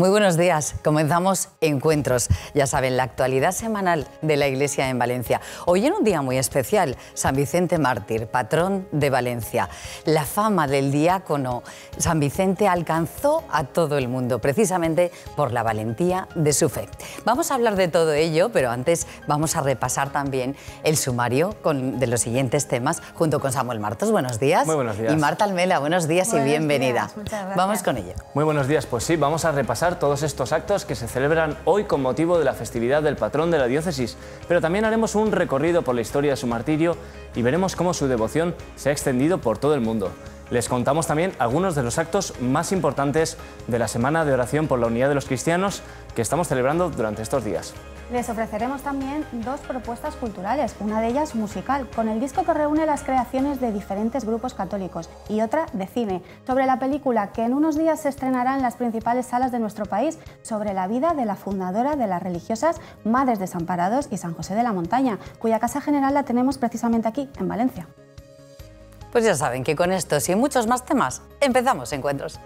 Muy buenos días, comenzamos Encuentros, ya saben, la actualidad semanal de la Iglesia en Valencia. Hoy en un día muy especial, San Vicente Mártir, patrón de Valencia. La fama del diácono San Vicente alcanzó a todo el mundo, precisamente por la valentía de su fe. Vamos a hablar de todo ello, pero antes vamos a repasar también el sumario de los siguientes temas, junto con Samuel Martos, buenos días. Muy buenos días. Y Marta Almela, buenos días y bienvenida. Vamos con ello. Muy buenos días, pues sí, vamos a repasar todos estos actos que se celebran hoy con motivo de la festividad del patrón de la diócesis, pero también haremos un recorrido por la historia de su martirio y veremos cómo su devoción se ha extendido por todo el mundo. Les contamos también algunos de los actos más importantes de la Semana de Oración por la Unidad de los Cristianos que estamos celebrando durante estos días. Les ofreceremos también dos propuestas culturales, una de ellas musical, con el disco que reúne las creaciones de diferentes grupos católicos, y otra de cine, sobre la película que en unos días se estrenará en las principales salas de nuestro país, sobre la vida de la fundadora de las religiosas Madres de los Desamparados y San José de la Montaña, cuya casa general la tenemos precisamente aquí, en Valencia. Pues ya saben que con estos y muchos más temas empezamos Encuentros.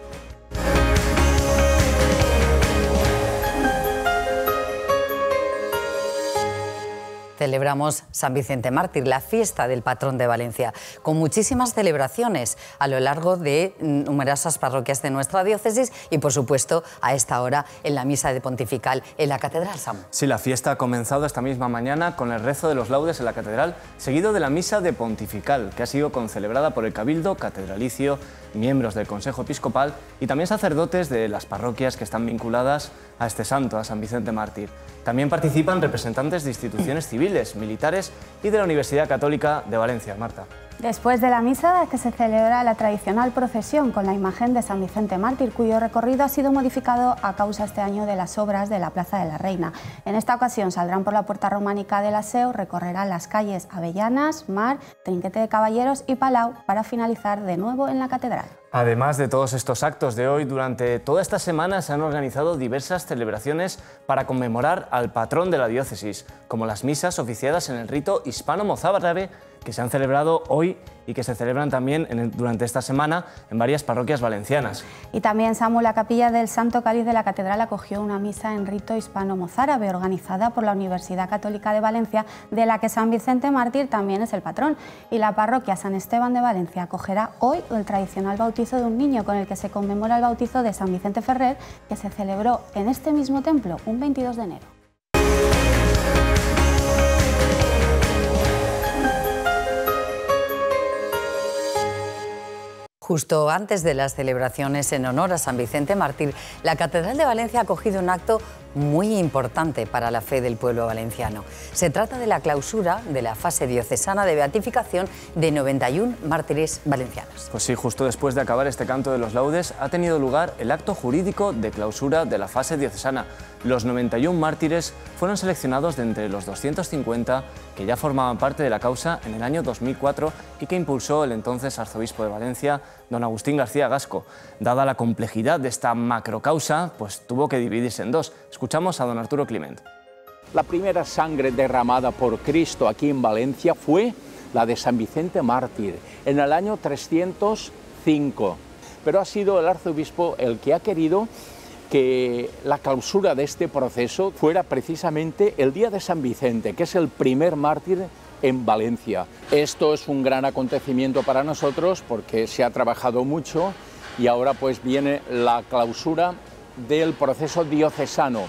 Celebramos San Vicente Mártir, la fiesta del patrón de Valencia, con muchísimas celebraciones a lo largo de numerosas parroquias de nuestra diócesis y, por supuesto, a esta hora en la misa de pontifical en la Catedral, Sam. Sí, la fiesta ha comenzado esta misma mañana con el rezo de los laudes en la Catedral, seguido de la misa de pontifical, que ha sido concelebrada por el Cabildo Catedralicio, miembros del Consejo Episcopal y también sacerdotes de las parroquias que están vinculadas a este santo, a San Vicente Mártir. También participan representantes de instituciones civiles, militares y de la Universidad Católica de Valencia. Marta. Después de la misa que se celebra la tradicional procesión con la imagen de San Vicente Mártir, cuyo recorrido ha sido modificado a causa este año de las obras de la Plaza de la Reina. En esta ocasión saldrán por la puerta románica del Aseo, recorrerán las calles Avellanas, Mar, Trinquete de Caballeros y Palau para finalizar de nuevo en la Catedral. Además de todos estos actos de hoy, durante toda esta semana se han organizado diversas celebraciones para conmemorar al patrón de la diócesis, como las misas oficiadas en el rito hispano-mozárabe que se han celebrado hoy y que se celebran también durante esta semana en varias parroquias valencianas. Y también, Samu, la capilla del Santo Cáliz de la Catedral acogió una misa en rito hispano-mozárabe organizada por la Universidad Católica de Valencia, de la que San Vicente Mártir también es el patrón, y la parroquia San Esteban de Valencia acogerá hoy el tradicional bautizo de un niño, con el que se conmemora el bautizo de San Vicente Ferrer, que se celebró en este mismo templo un 22 de enero. Justo antes de las celebraciones en honor a San Vicente Mártir, la Catedral de Valencia ha acogido un acto muy importante para la fe del pueblo valenciano. Se trata de la clausura de la fase diocesana de beatificación de 91 mártires valencianos. Pues sí, justo después de acabar este canto de los laudes ha tenido lugar el acto jurídico de clausura de la fase diocesana. Los 91 mártires fueron seleccionados de entre los 250 que ya formaban parte de la causa en el año 2004 y que impulsó el entonces arzobispo de Valencia, don Agustín García Gasco. Dada la complejidad de esta macrocausa, pues tuvo que dividirse en dos. Escuchamos a don Arturo Climent. La primera sangre derramada por Cristo aquí en Valencia fue la de San Vicente Mártir, en el año 305. Pero ha sido el arzobispo el que ha querido que la clausura de este proceso fuera precisamente el día de San Vicente, que es el primer mártir en Valencia. Esto es un gran acontecimiento para nosotros porque se ha trabajado mucho y ahora pues viene la clausura del proceso diocesano,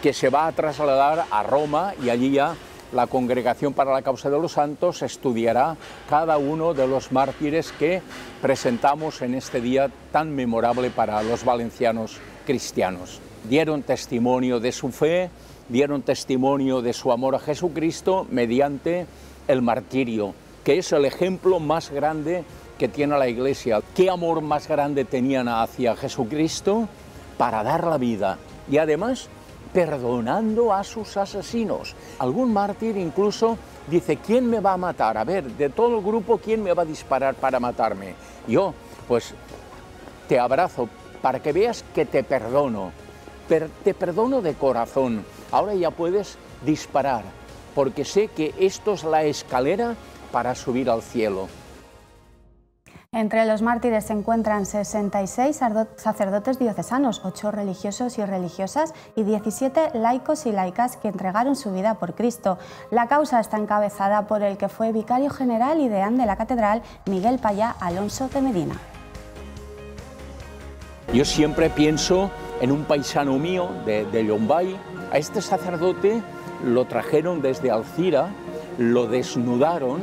que se va a trasladar a Roma, y allí ya la Congregación para la Causa de los Santos estudiará cada uno de los mártires que presentamos en este día tan memorable para los valencianos cristianos. Dieron testimonio de su fe, dieron testimonio de su amor a Jesucristo mediante el martirio, que es el ejemplo más grande que tiene la Iglesia. ¿Qué amor más grande tenían hacia Jesucristo? Para dar la vida, y además perdonando a sus asesinos. Algún mártir incluso dice: ¿quién me va a matar? A ver, de todo el grupo, ¿quién me va a disparar para matarme? Yo, pues, te abrazo para que veas que te perdono, pero te perdono de corazón. Ahora ya puedes disparar, porque sé que esto es la escalera para subir al cielo. Entre los mártires se encuentran 66 sacerdotes diocesanos, 8 religiosos y religiosas y 17 laicos y laicas que entregaron su vida por Cristo. La causa está encabezada por el que fue vicario general y deán de la catedral, Miguel Payá Alonso de Medina. Yo siempre pienso en un paisano mío de Lombay. A este sacerdote lo trajeron desde Alcira, lo desnudaron,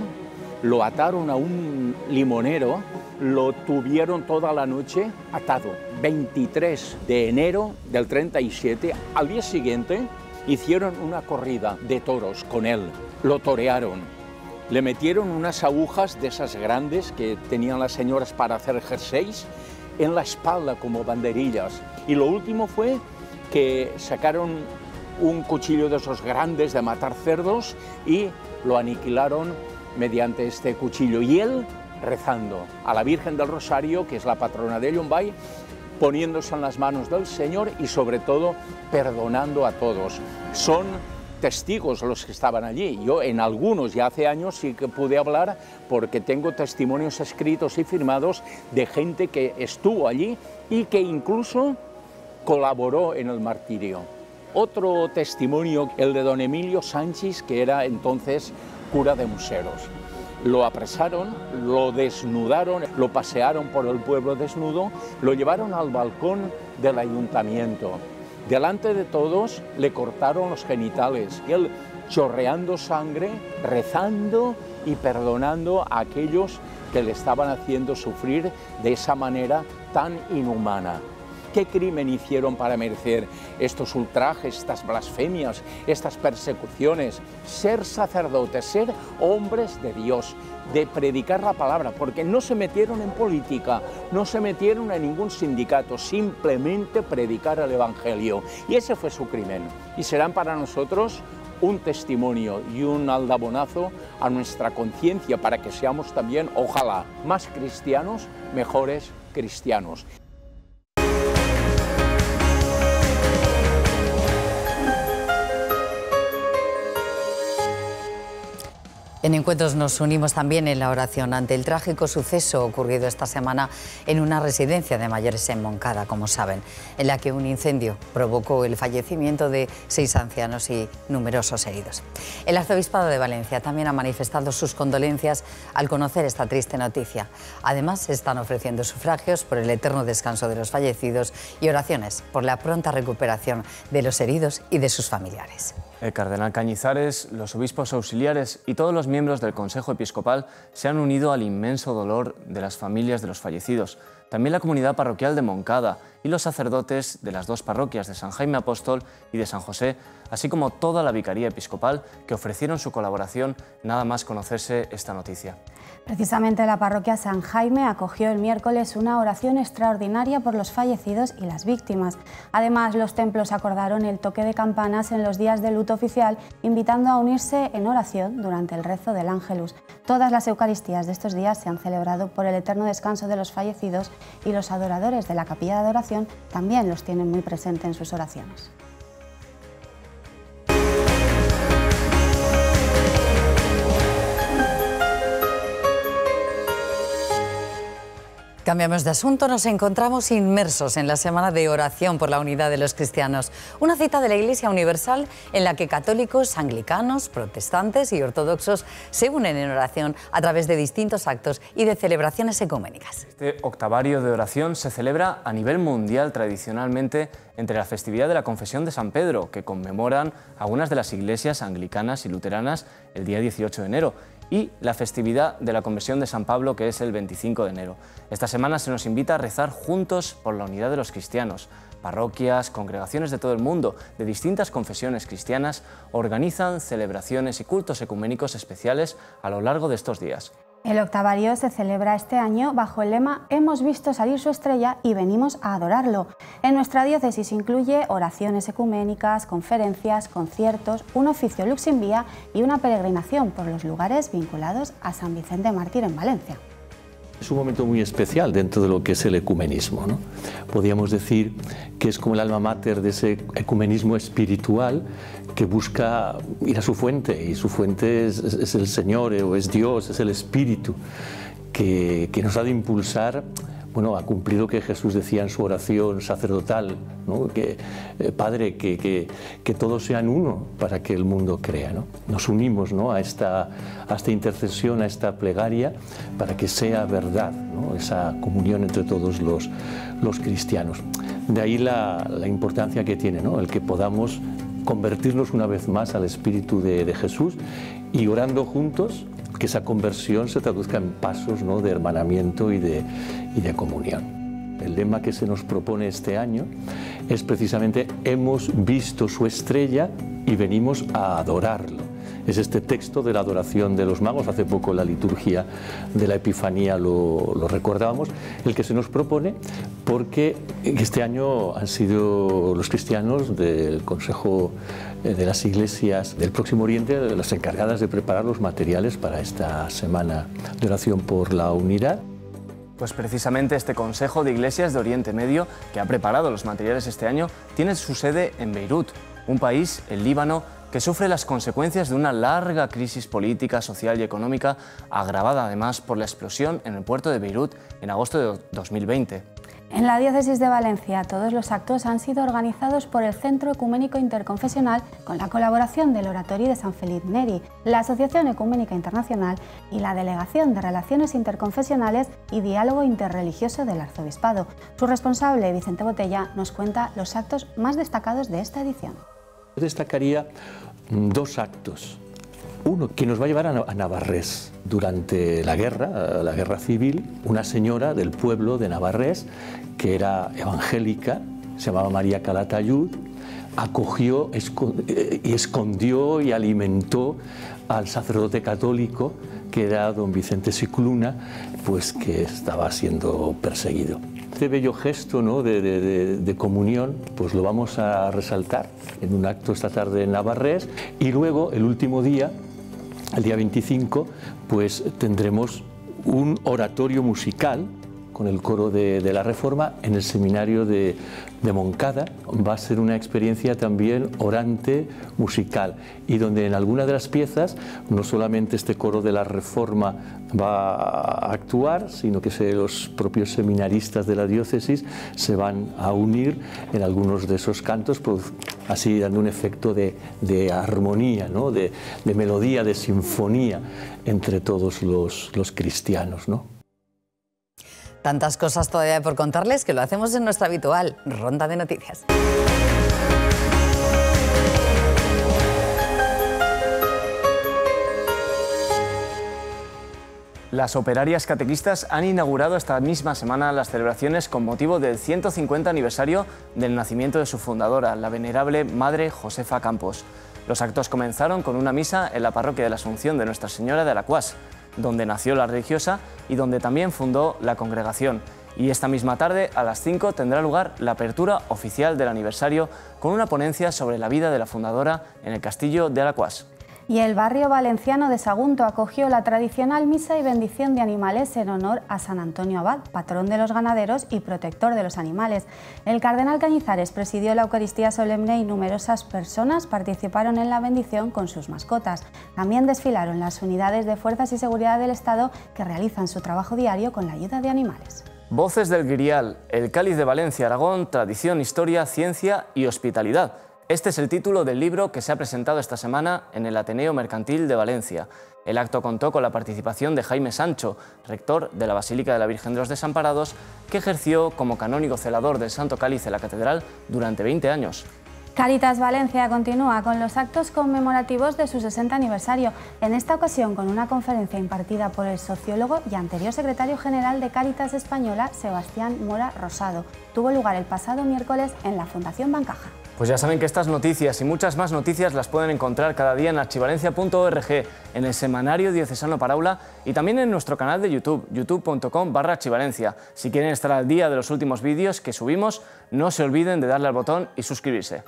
lo ataron a un limonero, lo tuvieron toda la noche atado. 23 de enero del 37, al día siguiente, hicieron una corrida de toros con él, lo torearon. Le metieron unas agujas de esas grandes que tenían las señoras para hacer jerseys en la espalda como banderillas. Y lo último fue que sacaron un cuchillo de esos grandes de matar cerdos y lo aniquilaron mediante este cuchillo. Y él rezando a la Virgen del Rosario, que es la patrona de Lombay, poniéndose en las manos del Señor y sobre todo perdonando a todos. Son testigos los que estaban allí. Yo en algunos ya hace años sí que pude hablar porque tengo testimonios escritos y firmados de gente que estuvo allí y que incluso colaboró en el martirio. Otro testimonio, el de don Emilio Sánchez, que era entonces cura de Museros. Lo apresaron, lo desnudaron, lo pasearon por el pueblo desnudo, lo llevaron al balcón del ayuntamiento. Delante de todos le cortaron los genitales y él, chorreando sangre, rezando y perdonando a aquellos que le estaban haciendo sufrir de esa manera tan inhumana. ¿Qué crimen hicieron para merecer estos ultrajes, estas blasfemias, estas persecuciones? Ser sacerdotes, ser hombres de Dios, de predicar la palabra, porque no se metieron en política, no se metieron en ningún sindicato, simplemente predicar el Evangelio. Y ese fue su crimen. Y serán para nosotros un testimonio y un aldabonazo a nuestra conciencia para que seamos también, ojalá, más cristianos, mejores cristianos. En Encuentros nos unimos también en la oración ante el trágico suceso ocurrido esta semana en una residencia de mayores en Moncada, como saben, en la que un incendio provocó el fallecimiento de 6 ancianos y numerosos heridos. El Arzobispado de Valencia también ha manifestado sus condolencias al conocer esta triste noticia. Además, se están ofreciendo sufragios por el eterno descanso de los fallecidos y oraciones por la pronta recuperación de los heridos y de sus familiares. El cardenal Cañizares, los obispos auxiliares y todos los miembros del Consejo Episcopal se han unido al inmenso dolor de las familias de los fallecidos. También la comunidad parroquial de Moncada y los sacerdotes de las dos parroquias de San Jaime Apóstol y de San José, así como toda la Vicaría Episcopal que ofrecieron su colaboración nada más conocerse esta noticia. Precisamente la parroquia San Jaime acogió el miércoles una oración extraordinaria por los fallecidos y las víctimas. Además, los templos acordaron el toque de campanas en los días de luto oficial, invitando a unirse en oración durante el rezo del Ángelus. Todas las Eucaristías de estos días se han celebrado por el eterno descanso de los fallecidos y los adoradores de la capilla de adoración también los tienen muy presentes en sus oraciones. Cambiamos de asunto, nos encontramos inmersos en la semana de oración por la unidad de los cristianos, una cita de la Iglesia Universal en la que católicos, anglicanos, protestantes y ortodoxos se unen en oración a través de distintos actos y de celebraciones ecuménicas. Este octavario de oración se celebra a nivel mundial tradicionalmente entre la festividad de la Confesión de San Pedro, que conmemoran algunas de las iglesias anglicanas y luteranas el día 18 de enero, y la festividad de la Conversión de San Pablo, que es el 25 de enero. Esta semana se nos invita a rezar juntos por la unidad de los cristianos. Parroquias, congregaciones de todo el mundo, de distintas confesiones cristianas, organizan celebraciones y cultos ecuménicos especiales a lo largo de estos días. El octavario se celebra este año bajo el lema «Hemos visto salir su estrella y venimos a adorarlo». En nuestra diócesis incluye oraciones ecuménicas, conferencias, conciertos, un oficio lux in via y una peregrinación por los lugares vinculados a San Vicente Mártir en Valencia. Es un momento muy especial dentro de lo que es el ecumenismo, ¿no? Podríamos decir que es como el alma máter de ese ecumenismo espiritual que busca ir a su fuente, y su fuente es el Señor, o es Dios, es el Espíritu. que nos ha de impulsar, bueno, a cumplir lo que Jesús decía en su oración sacerdotal, ¿no? Que, Padre, que todos sean uno para que el mundo crea, ¿no? Nos unimos, ¿no?, a esta intercesión, a esta plegaria, para que sea verdad, ¿no?, esa comunión entre todos los cristianos. De ahí la importancia que tiene, ¿no?, el que podamos convertirnos una vez más al espíritu de Jesús, y orando juntos, que esa conversión se traduzca en pasos, ¿no?, de hermanamiento y de comunión. El lema que se nos propone este año es precisamente: hemos visto su estrella y venimos a adorarlo. Es este texto de la adoración de los magos, hace poco en la liturgia de la Epifanía lo recordábamos, el que se nos propone, porque este año han sido los cristianos del Consejo de las Iglesias del Próximo Oriente las encargadas de preparar los materiales para esta semana de oración por la unidad. Pues precisamente este Consejo de Iglesias de Oriente Medio, que ha preparado los materiales este año, tiene su sede en Beirut, un país, el Líbano, que sufre las consecuencias de una larga crisis política, social y económica, agravada además por la explosión en el puerto de Beirut en agosto de 2020. En la diócesis de Valencia, todos los actos han sido organizados por el Centro Ecuménico Interconfesional, con la colaboración del Oratorio de San Felipe Neri, la Asociación Ecuménica Internacional y la Delegación de Relaciones Interconfesionales y Diálogo Interreligioso del Arzobispado. Su responsable, Vicente Botella, nos cuenta los actos más destacados de esta edición. Yo destacaría dos actos. Uno que nos va a llevar a Navarrés. Durante la guerra civil, una señora del pueblo de Navarrés, que era evangélica, se llamaba María Calatayud, acogió y escondió y alimentó al sacerdote católico, que era don Vicente Sicluna, pues que estaba siendo perseguido. Este bello gesto, ¿no?, de comunión, pues lo vamos a resaltar en un acto esta tarde en Navarrés, y luego el último día, el día 25, pues tendremos un oratorio musical con el coro de la Reforma en el seminario de Moncada. Va a ser una experiencia también orante musical, y donde en alguna de las piezas no solamente este coro de la Reforma va a actuar, sino que los propios seminaristas de la diócesis se van a unir en algunos de esos cantos, así dando un efecto de armonía, ¿no?, de melodía, de sinfonía entre todos los cristianos, ¿no? Tantas cosas todavía por contarles, que lo hacemos en nuestra habitual ronda de noticias. Las operarias catequistas han inaugurado esta misma semana las celebraciones con motivo del 150 aniversario del nacimiento de su fundadora, la venerable Madre Josefa Campos. Los actos comenzaron con una misa en la parroquia de la Asunción de Nuestra Señora de Alacuás, donde nació la religiosa y donde también fundó la congregación. Y esta misma tarde, a las 5, tendrá lugar la apertura oficial del aniversario con una ponencia sobre la vida de la fundadora en el castillo de Alacuás. Y el barrio valenciano de Sagunto acogió la tradicional misa y bendición de animales en honor a San Antonio Abad, patrón de los ganaderos y protector de los animales. El cardenal Cañizares presidió la Eucaristía solemne y numerosas personas participaron en la bendición con sus mascotas. También desfilaron las unidades de fuerzas y seguridad del Estado, que realizan su trabajo diario con la ayuda de animales. Voces del Grial, el Cáliz de Valencia, Aragón, tradición, historia, ciencia y hospitalidad. Este es el título del libro que se ha presentado esta semana en el Ateneo Mercantil de Valencia. El acto contó con la participación de Jaime Sancho, rector de la Basílica de la Virgen de los Desamparados, que ejerció como canónigo celador del Santo Cáliz de la Catedral durante 20 años. Caritas Valencia continúa con los actos conmemorativos de su 60 aniversario, en esta ocasión con una conferencia impartida por el sociólogo y anterior secretario general de Caritas Española, Sebastián Mora Rosado. Tuvo lugar el pasado miércoles en la Fundación Bancaja. Pues ya saben que estas noticias y muchas más noticias las pueden encontrar cada día en archivalencia.org, en el Semanario Diocesano para Aula y también en nuestro canal de YouTube, youtube.com/archivalencia. Si quieren estar al día de los últimos vídeos que subimos, no se olviden de darle al botón y suscribirse.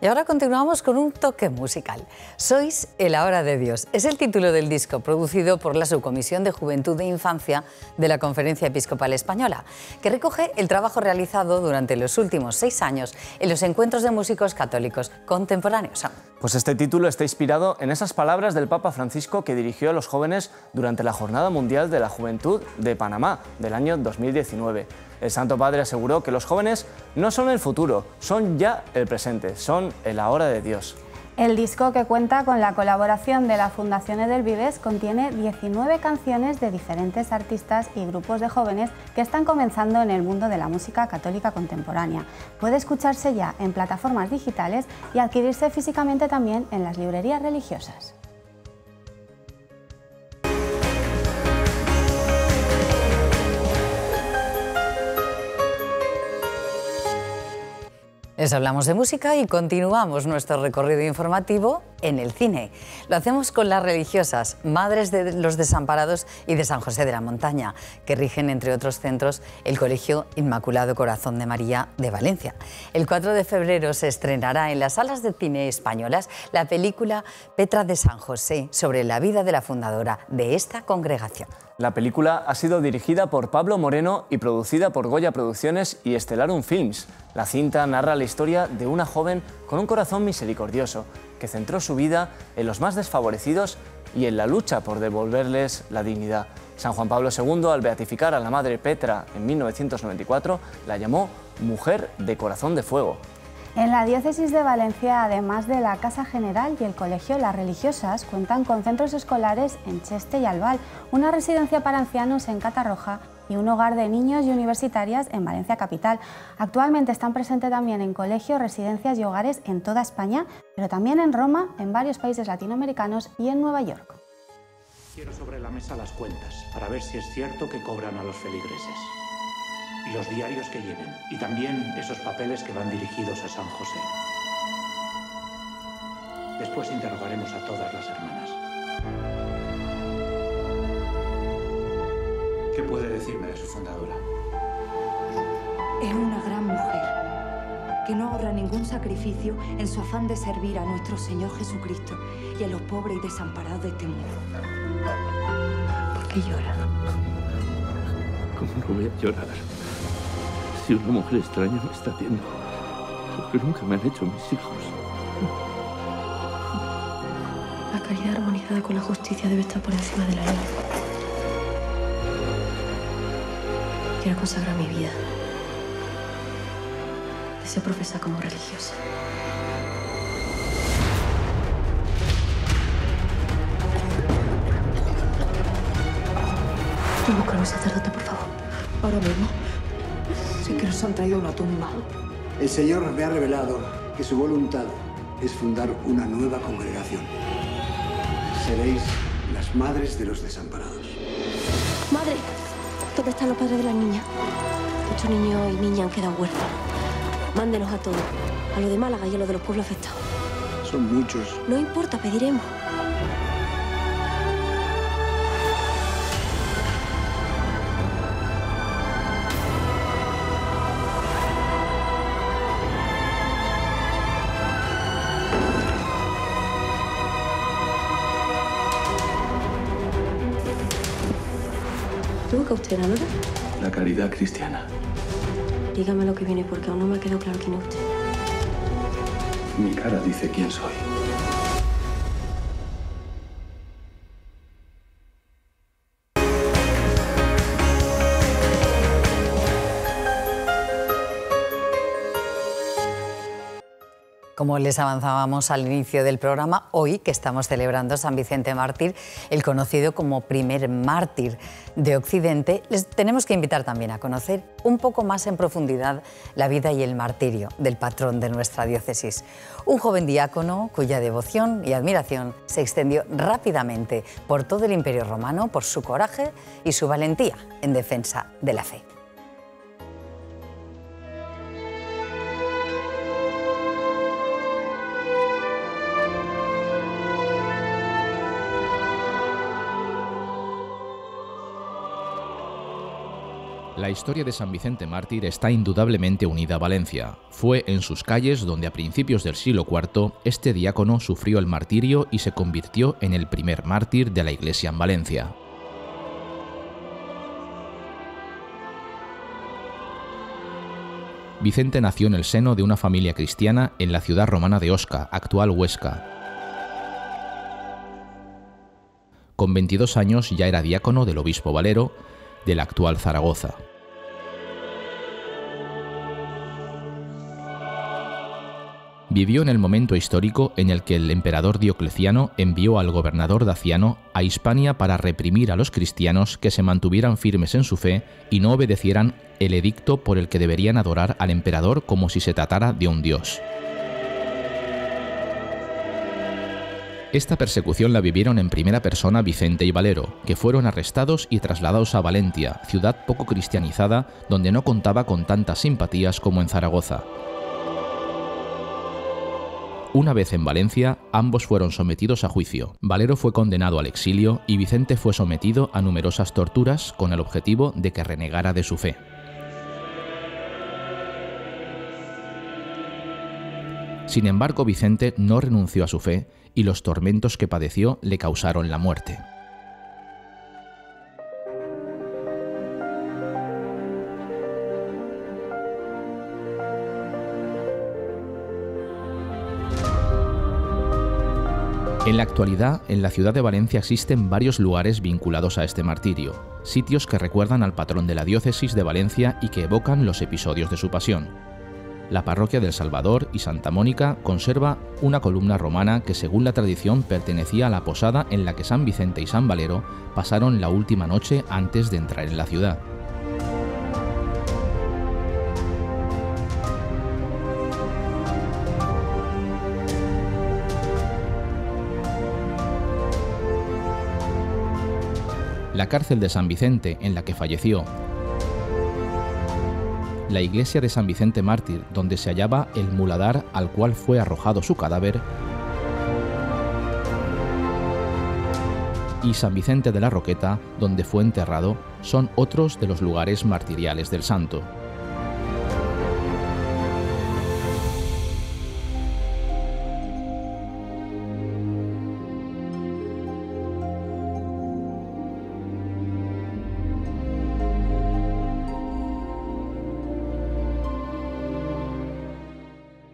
Y ahora continuamos con un toque musical. Sois el ahora de Dios. Es el título del disco producido por la Subcomisión de Juventud e Infancia de la Conferencia Episcopal Española, que recoge el trabajo realizado durante los últimos 6 años en los encuentros de músicos católicos contemporáneos. Pues este título está inspirado en esas palabras del Papa Francisco que dirigió a los jóvenes durante la Jornada Mundial de la Juventud de Panamá del año 2019. El Santo Padre aseguró que los jóvenes no son el futuro, son ya el presente, son el ahora de Dios. El disco, que cuenta con la colaboración de la Fundación Edelvives, contiene 19 canciones de diferentes artistas y grupos de jóvenes que están comenzando en el mundo de la música católica contemporánea. Puede escucharse ya en plataformas digitales y adquirirse físicamente también en las librerías religiosas. Les hablamos de música y continuamos nuestro recorrido informativo en el cine. Lo hacemos con las religiosas Madres de los Desamparados y de San José de la Montaña, que rigen, entre otros centros, el Colegio Inmaculado Corazón de María de Valencia. El 4 de febrero se estrenará en las salas de cine españolas la película Petra de San José, sobre la vida de la fundadora de esta congregación. La película ha sido dirigida por Pablo Moreno y producida por Goya Producciones y Estelarum Films. La cinta narra la historia de una joven con un corazón misericordioso que centró su vida en los más desfavorecidos y en la lucha por devolverles la dignidad. San Juan Pablo II, al beatificar a la madre Petra en 1994, la llamó Mujer de Corazón de Fuego. En la diócesis de Valencia, además de la Casa General y el colegio, las religiosas cuentan con centros escolares en Cheste y Albal, una residencia para ancianos en Catarroja y un hogar de niños y universitarias en Valencia Capital. Actualmente están presentes también en colegios, residencias y hogares en toda España, pero también en Roma, en varios países latinoamericanos y en Nueva York. Quiero sobre la mesa las cuentas para ver si es cierto que cobran a los feligreses. Y los diarios que lleven, y también esos papeles que van dirigidos a San José. Después interrogaremos a todas las hermanas. ¿Qué puede decirme de su fundadora? Es una gran mujer, que no ahorra ningún sacrificio en su afán de servir a nuestro Señor Jesucristo y a los pobres y desamparados de este mundo. ¿Por qué llora? ¿Cómo no voy a llorar? Si una mujer extraña me está haciendo lo que nunca me han hecho mis hijos. La caridad armonizada con la justicia debe estar por encima de la ley. Quiero consagrar mi vida. Deseo profesar como religiosa. Busca a un sacerdote, por favor. Ahora mismo. Que nos han traído una tumba. El Señor me ha revelado que su voluntad es fundar una nueva congregación. Seréis las Madres de los Desamparados. Madre, ¿dónde están los padres de la niña? 8 niños y niñas han quedado huérfanos. Mándenos a todos, a los de Málaga y a los de los pueblos afectados. Son muchos. No importa, pediremos. ¿Usted valora? La caridad cristiana. Dígame lo que viene, porque aún no me quedó claro quién es usted. Mi cara dice quién soy. Como les avanzábamos al inicio del programa, hoy que estamos celebrando San Vicente Mártir, el conocido como primer mártir de Occidente, les tenemos que invitar también a conocer un poco más en profundidad la vida y el martirio del patrón de nuestra diócesis. Un joven diácono cuya devoción y admiración se extendió rápidamente por todo el Imperio Romano por su coraje y su valentía en defensa de la fe. La historia de San Vicente Mártir está indudablemente unida a Valencia. Fue en sus calles donde a principios del siglo IV este diácono sufrió el martirio y se convirtió en el primer mártir de la Iglesia en Valencia. Vicente nació en el seno de una familia cristiana en la ciudad romana de Osca, actual Huesca. Con 22 años ya era diácono del obispo Valero, de la actual Zaragoza. Vivió en el momento histórico en el que el emperador Diocleciano envió al gobernador daciano a Hispania para reprimir a los cristianos que se mantuvieran firmes en su fe y no obedecieran el edicto por el que deberían adorar al emperador como si se tratara de un dios. Esta persecución la vivieron en primera persona Vicente y Valero, que fueron arrestados y trasladados a Valencia, ciudad poco cristianizada, donde no contaba con tantas simpatías como en Zaragoza. Una vez en Valencia, ambos fueron sometidos a juicio. Valero fue condenado al exilio y Vicente fue sometido a numerosas torturas con el objetivo de que renegara de su fe. Sin embargo, Vicente no renunció a su fe y los tormentos que padeció le causaron la muerte. En la actualidad, en la ciudad de Valencia existen varios lugares vinculados a este martirio, sitios que recuerdan al patrón de la diócesis de Valencia y que evocan los episodios de su pasión. La parroquia del Salvador y Santa Mónica conserva una columna romana que, según la tradición, pertenecía a la posada en la que San Vicente y San Valero pasaron la última noche antes de entrar en la ciudad. La cárcel de San Vicente, en la que falleció, la iglesia de San Vicente Mártir, donde se hallaba el muladar al cual fue arrojado su cadáver, y San Vicente de la Roqueta, donde fue enterrado, son otros de los lugares martiriales del santo.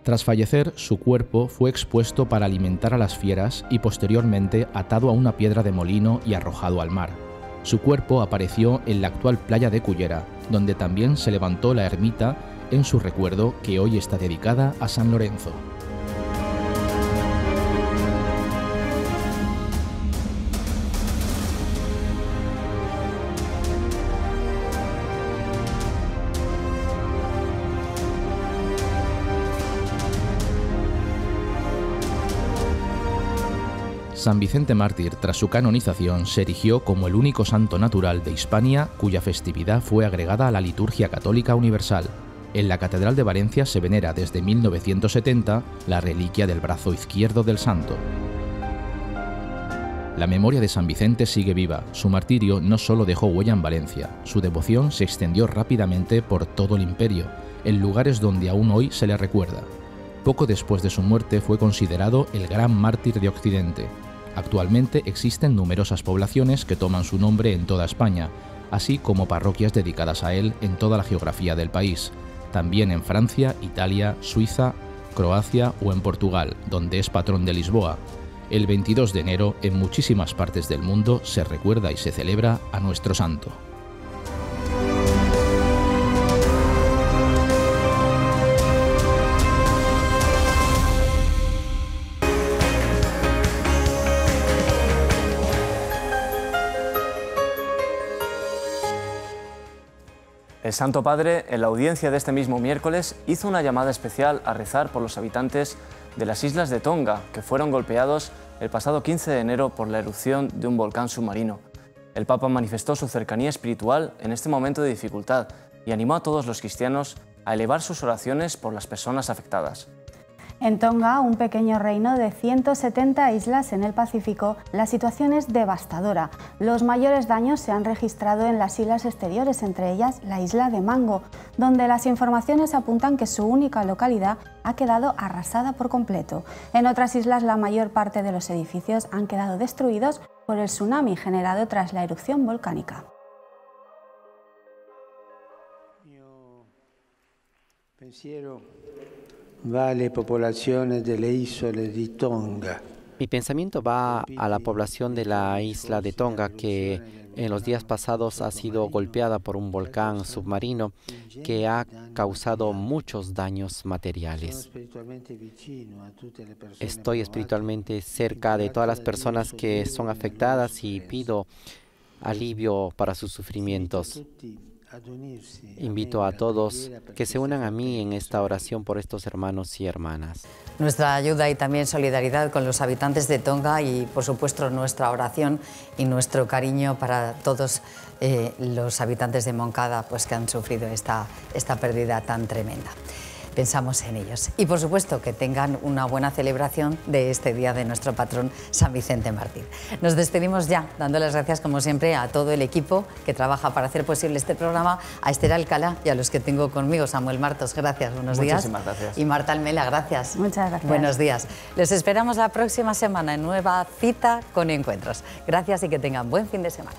Tras fallecer, su cuerpo fue expuesto para alimentar a las fieras y posteriormente atado a una piedra de molino y arrojado al mar. Su cuerpo apareció en la actual playa de Cullera, donde también se levantó la ermita en su recuerdo, que hoy está dedicada a San Lorenzo. San Vicente Mártir, tras su canonización, se erigió como el único santo natural de Hispania cuya festividad fue agregada a la liturgia católica universal. En la Catedral de Valencia se venera desde 1970 la reliquia del brazo izquierdo del santo. La memoria de San Vicente sigue viva. Su martirio no solo dejó huella en Valencia, su devoción se extendió rápidamente por todo el imperio, en lugares donde aún hoy se le recuerda. Poco después de su muerte fue considerado el gran mártir de Occidente. Actualmente existen numerosas poblaciones que toman su nombre en toda España, así como parroquias dedicadas a él en toda la geografía del país, también en Francia, Italia, Suiza, Croacia o en Portugal, donde es patrón de Lisboa. El 22 de enero, en muchísimas partes del mundo, se recuerda y se celebra a nuestro santo. El Santo Padre, en la audiencia de este mismo miércoles, hizo una llamada especial a rezar por los habitantes de las islas de Tonga, que fueron golpeados el pasado 15 de enero por la erupción de un volcán submarino. El Papa manifestó su cercanía espiritual en este momento de dificultad y animó a todos los cristianos a elevar sus oraciones por las personas afectadas. En Tonga, un pequeño reino de 170 islas en el Pacífico, la situación es devastadora. Los mayores daños se han registrado en las islas exteriores, entre ellas la isla de Mango, donde las informaciones apuntan que su única localidad ha quedado arrasada por completo. En otras islas, la mayor parte de los edificios han quedado destruidos por el tsunami generado tras la erupción volcánica. El cielo va a las poblaciones de la isla de Tonga. Mi pensamiento va a la población de la isla de Tonga, que en los días pasados ha sido golpeada por un volcán submarino que ha causado muchos daños materiales. Estoy espiritualmente cerca de todas las personas que son afectadas y pido alivio para sus sufrimientos. Invito a todos que se unan a mí en esta oración por estos hermanos y hermanas. Nuestra ayuda y también solidaridad con los habitantes de Tonga y, por supuesto, nuestra oración y nuestro cariño para todos los habitantes de Moncada, pues, que han sufrido esta pérdida tan tremenda. Pensamos en ellos. Y, por supuesto, que tengan una buena celebración de este día de nuestro patrón San Vicente Mártir. Nos despedimos ya, dando las gracias, como siempre, a todo el equipo que trabaja para hacer posible este programa, a Esther Alcalá y a los que tengo conmigo, Samuel Martos, gracias, buenos días. Muchísimas gracias. Y Marta Almela, gracias. Muchas gracias. Buenos días. Les esperamos la próxima semana en nueva cita con Encuentros. Gracias y que tengan buen fin de semana.